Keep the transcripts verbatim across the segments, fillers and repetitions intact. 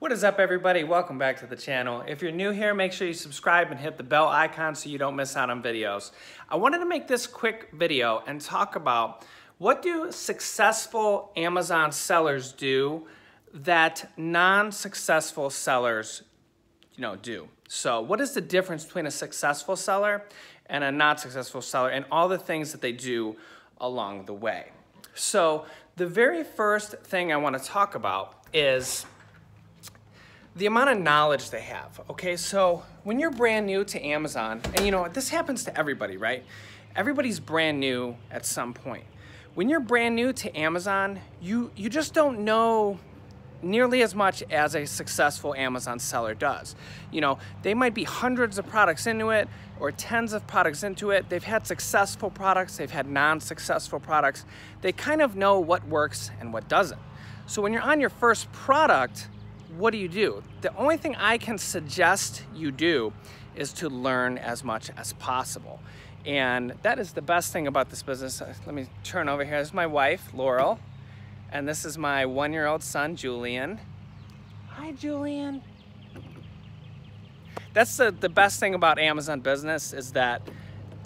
What is up, everybody? Welcome back to the channel. If you're new here, make sure you subscribe and hit the bell icon so you don't miss out on videos. I wanted to make this quick video and talk about what do successful Amazon sellers do that non-successful sellers, you know, do. So what is the difference between a successful seller and a not successful seller and all the things that they do along the way? So the very first thing I want to talk about is the amount of knowledge they have, okay? So when you're brand new to Amazon, and you know, this happens to everybody, right? Everybody's brand new at some point. When you're brand new to Amazon, you, you just don't know nearly as much as a successful Amazon seller does. You know, they might be hundreds of products into it or tens of products into it. They've had successful products, they've had non-successful products. They kind of know what works and what doesn't. So when you're on your first product, what do you do? The only thing I can suggest you do is to learn as much as possible. And that is the best thing about this business. Let me turn over here. This is my wife, Laurel. And this is my one-year-old son, Julian. Hi, Julian. That's the, the best thing about Amazon business is that,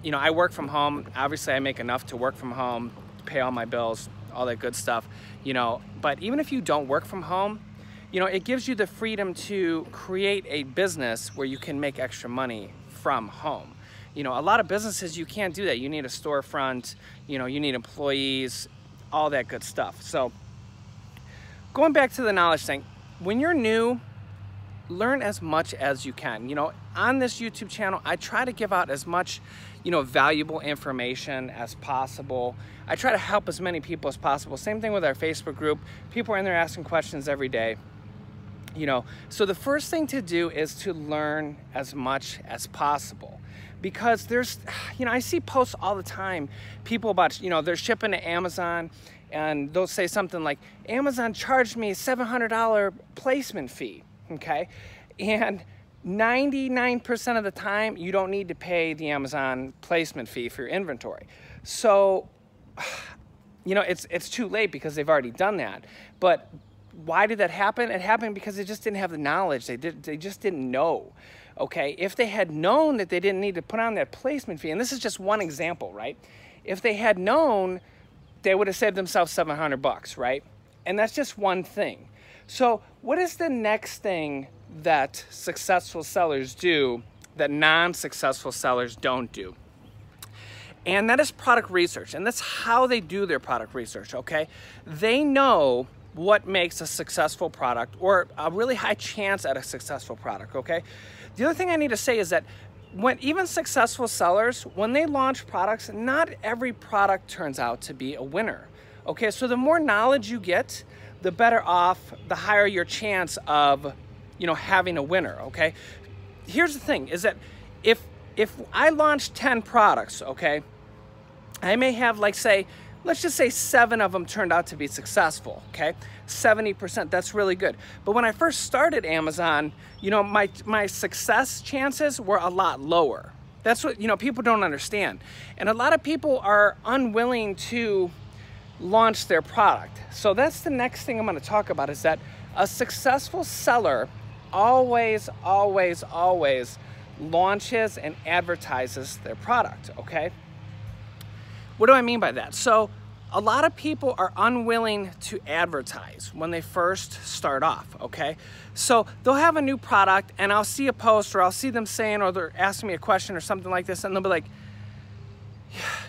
you know, I work from home. Obviously, I make enough to work from home, pay all my bills, all that good stuff, you know. But even if you don't work from home, you know, it gives you the freedom to create a business where you can make extra money from home. You know, a lot of businesses, you can't do that. You need a storefront, you know, you need employees, all that good stuff. So going back to the knowledge thing, when you're new, learn as much as you can. You know, on this YouTube channel, I try to give out as much, you know, valuable information as possible. I try to help as many people as possible. Same thing with our Facebook group. People are in there asking questions every day. You know, so the first thing to do is to learn as much as possible, because there's, you know, I see posts all the time, people about, you know, they're shipping to Amazon and they'll say something like, Amazon charged me a seven hundred dollar placement fee, okay? And ninety-nine percent of the time, you don't need to pay the Amazon placement fee for your inventory. So, you know, it's, it's too late because they've already done that. But why did that happen? It happened because they just didn't have the knowledge. They, did, they just didn't know, okay? If they had known that they didn't need to put on that placement fee, and this is just one example, right? If they had known, they would have saved themselves seven hundred bucks, right? And that's just one thing. So what is the next thing that successful sellers do that non-successful sellers don't do? And that is product research. And that's how they do their product research, okay? They know what makes a successful product or a really high chance at a successful product, okay? The other thing I need to say is that when even successful sellers, when they launch products, not every product turns out to be a winner, okay? So the more knowledge you get, the better off, the higher your chance of, you know, having a winner, okay? Here's the thing is that if, if I launch ten products, okay, I may have, like, say, let's just say seven of them turned out to be successful, okay? seventy percent, that's really good. But when I first started Amazon, you know, my, my success chances were a lot lower. That's what, you know, people don't understand. And a lot of people are unwilling to launch their product. So that's the next thing I'm gonna talk about is that a successful seller always, always, always launches and advertises their product, okay? What do I mean by that? So a lot of people are unwilling to advertise when they first start off, okay? So they'll have a new product and I'll see a post or I'll see them saying, or they're asking me a question or something like this, and they'll be like,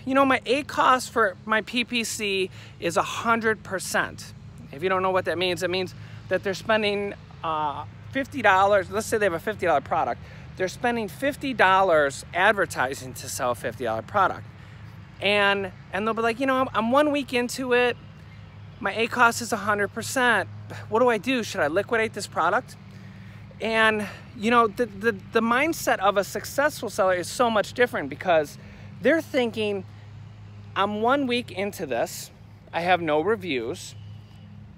you know, my A C O S for my P P C is one hundred percent. If you don't know what that means, it means that they're spending uh, fifty dollars, let's say they have a fifty dollar product, they're spending fifty dollars advertising to sell a fifty dollar product. And, and they'll be like, you know, I'm, I'm one week into it. My A C O S is one hundred percent. What do I do? Should I liquidate this product? And, you know, the, the, the mindset of a successful seller is so much different because they're thinking, I'm one week into this. I have no reviews.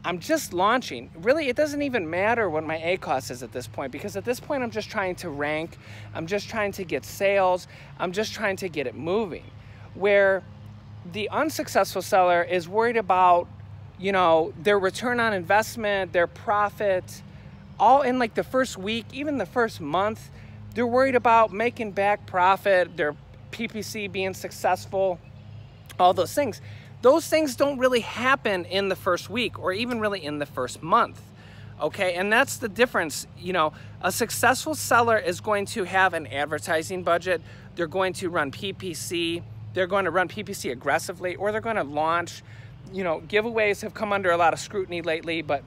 I'm just launching. Really, it doesn't even matter what my A C O S is at this point, because at this point, I'm just trying to rank. I'm just trying to get sales. I'm just trying to get it moving. Where the unsuccessful seller is worried about, you know, their return on investment, their profit, all in like the first week, even the first month, they're worried about making back profit, their P P C being successful, all those things. Those things don't really happen in the first week or even really in the first month. Okay, and that's the difference. You know, a successful seller is going to have an advertising budget. They're going to run P P C. They're going to run P P C aggressively, or they're going to launch. You know, giveaways have come under a lot of scrutiny lately, but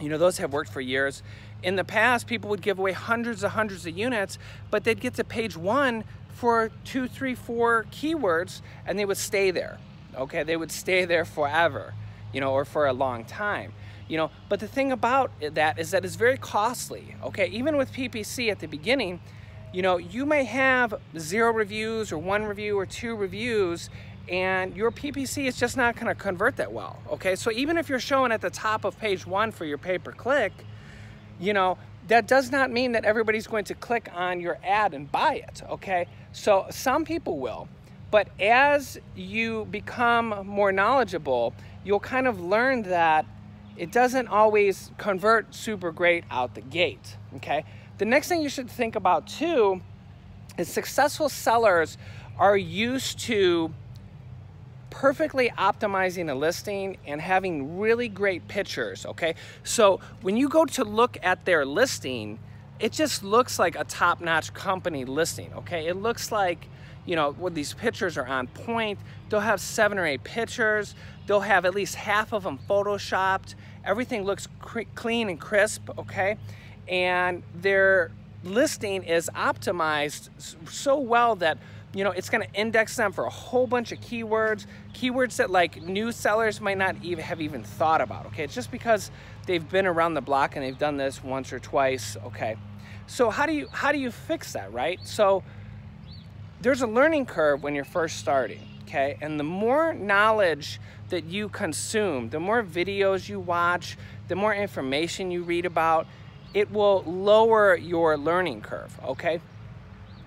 you know, those have worked for years. In the past, people would give away hundreds and hundreds of units, but they'd get to page one for two, three, four keywords, and they would stay there. Okay, they would stay there forever, you know, or for a long time. You know, but the thing about that is that it's very costly. Okay, even with P P C at the beginning, you know, you may have zero reviews or one review or two reviews, and your P P C is just not going to convert that well. Okay, so even if you're showing at the top of page one for your pay-per-click, you know, that does not mean that everybody's going to click on your ad and buy it. Okay, so some people will, but as you become more knowledgeable, you'll kind of learn that it doesn't always convert super great out the gate, okay? The next thing you should think about too is successful sellers are used to perfectly optimizing a listing and having really great pictures, okay? So when you go to look at their listing, it just looks like a top-notch company listing, okay? It looks like, you know, when these pictures are on point, they'll have seven or eight pictures. They'll have at least half of them Photoshopped. Everything looks clean and crisp, okay? And their listing is optimized so well that, you know, it's gonna index them for a whole bunch of keywords, keywords that like new sellers might not even have even thought about, okay? It's just because they've been around the block and they've done this once or twice, okay? So how do you, how do you fix that, right? So there's a learning curve when you're first starting, okay? And the more knowledge that you consume, the more videos you watch, the more information you read about, it will lower your learning curve, okay?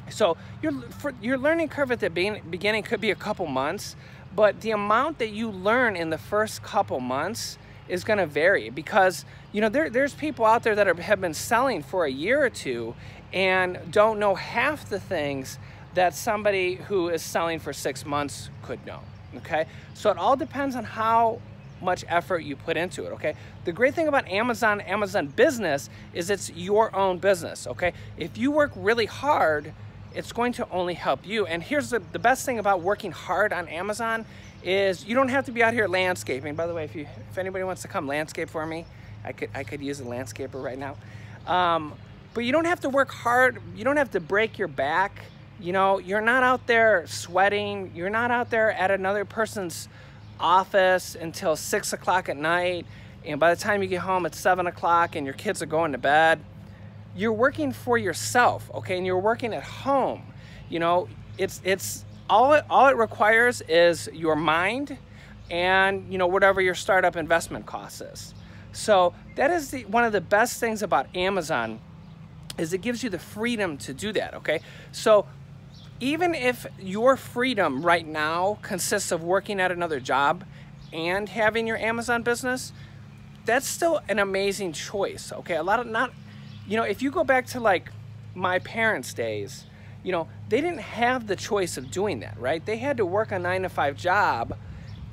So your, for your learning curve at the beginning could be a couple months, but the amount that you learn in the first couple months is gonna vary, because you know there, there's people out there that are, have been selling for a year or two and don't know half the things that somebody who is selling for six months could know, okay? So it all depends on how much effort you put into it, okay? The great thing about Amazon, Amazon Business, is it's your own business, okay? If you work really hard, it's going to only help you. And here's the, the best thing about working hard on Amazon is you don't have to be out here landscaping. By the way, if you if anybody wants to come landscape for me, I could, I could use a landscaper right now. Um, but you don't have to work hard. You don't have to break your back. You know, you're not out there sweating. You're not out there at another person's office until six o'clock at night. And by the time you get home, it's seven o'clock and your kids are going to bed. You're working for yourself, okay? And you're working at home. You know, it's, it's all, it, all it requires is your mind and, you know, whatever your startup investment cost is. So that is the, one of the best things about Amazon is it gives you the freedom to do that, okay? So even if your freedom right now consists of working at another job and having your Amazon business, that's still an amazing choice, okay? A lot of not, you know, if you go back to like my parents' days, you know, they didn't have the choice of doing that, right? They had to work a nine to five job.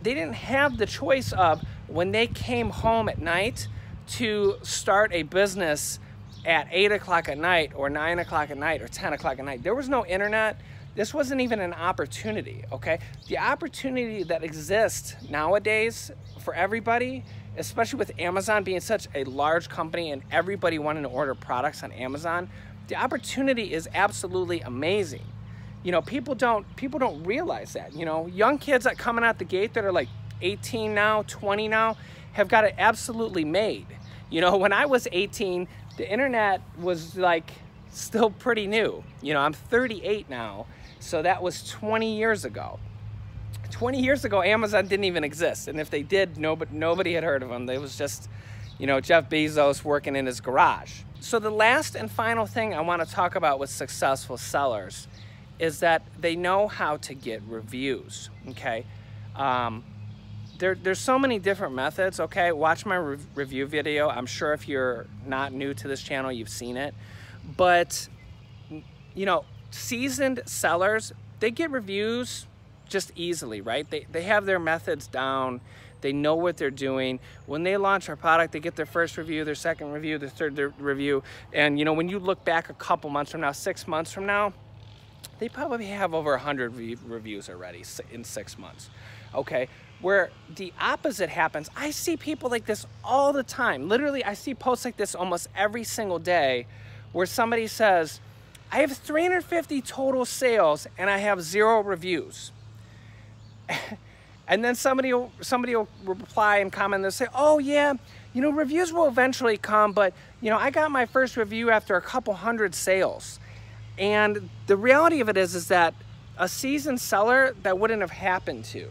They didn't have the choice of when they came home at night to start a business at eight o'clock at night or nine o'clock at night or ten o'clock at night. There was no internet. This wasn't even an opportunity, okay? The opportunity that exists nowadays for everybody, especially with Amazon being such a large company and everybody wanting to order products on Amazon, the opportunity is absolutely amazing. You know, people don't, people don't realize that. You know, young kids that coming out the gate that are like eighteen now, twenty now, have got it absolutely made. You know, when I was eighteen, the internet was like still pretty new. You know, I'm thirty-eight now, so that was twenty years ago. twenty years ago, Amazon didn't even exist. And if they did, nobody, nobody had heard of them. It was just, you know, Jeff Bezos working in his garage. So the last and final thing I want to talk about with successful sellers is that they know how to get reviews, okay? Um, there, there's so many different methods, okay? Watch my re review video. I'm sure if you're not new to this channel, you've seen it. But, you know, seasoned sellers, they get reviews just easily, right? They, they have their methods down. They know what they're doing. When they launch our product, they get their first review, their second review, their third their review. And, you know, when you look back a couple months from now, six months from now, they probably have over one hundred re reviews already in six months, okay? Where the opposite happens, I see people like this all the time. Literally, I see posts like this almost every single day where somebody says, I have three hundred fifty total sales and I have zero reviews. And then somebody will, somebody will reply and comment and say, oh yeah, you know, reviews will eventually come, but you know, I got my first review after a couple hundred sales. And the reality of it is, is that a seasoned seller, that wouldn't have happened to.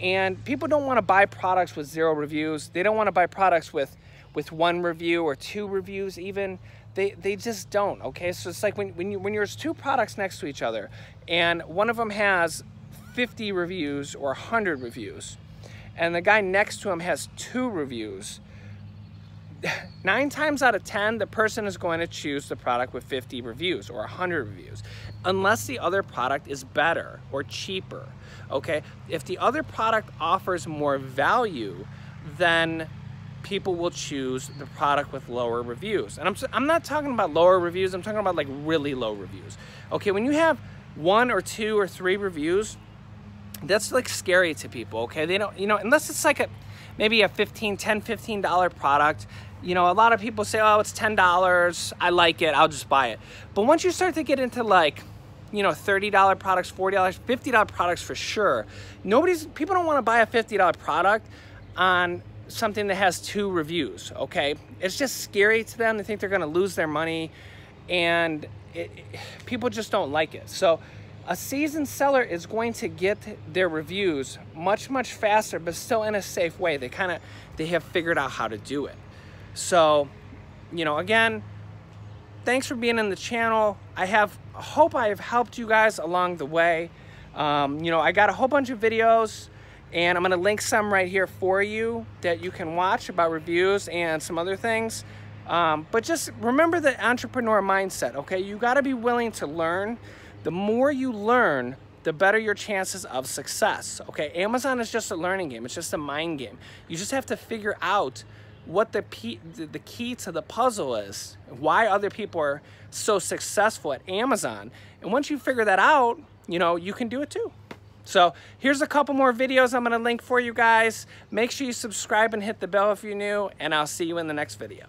And people don't want to buy products with zero reviews. They don't want to buy products with, with one review or two reviews even. They, they just don't, okay? So it's like when, when, you, when there's two products next to each other and one of them has fifty reviews or one hundred reviews and the guy next to him has two reviews, nine times out of ten, the person is going to choose the product with fifty reviews or one hundred reviews, unless the other product is better or cheaper, okay? If the other product offers more value, then people will choose the product with lower reviews. And I'm, I'm not talking about lower reviews, I'm talking about like really low reviews. Okay, when you have one or two or three reviews, that's like scary to people, okay? They don't, you know, unless it's like a, maybe a fifteen, ten, fifteen dollar product. You know, a lot of people say, oh, it's ten dollars, I like it, I'll just buy it. But once you start to get into like, you know, thirty dollar products, forty dollar, fifty dollar products for sure, nobody's, people don't wanna buy a fifty dollar product on something that has two reviews, okay? It's just scary to them. They think they're gonna lose their money, and it, it, people just don't like it. So a seasoned seller is going to get their reviews much, much faster, but still in a safe way. They kind of, they have figured out how to do it. So, you know, again, thanks for being in the channel. I have, hope I have helped you guys along the way. Um, you know, I got a whole bunch of videos, and I'm gonna link some right here for you that you can watch about reviews and some other things. Um, but just remember the entrepreneur mindset, okay? You gotta be willing to learn. The more you learn, the better your chances of success, okay? Amazon is just a learning game. It's just a mind game. You just have to figure out what the, pe the key to the puzzle is, why other people are so successful at Amazon. And once you figure that out, you know, you can do it too. So here's a couple more videos I'm gonna link for you guys. Make sure you subscribe and hit the bell if you're new, and I'll see you in the next video.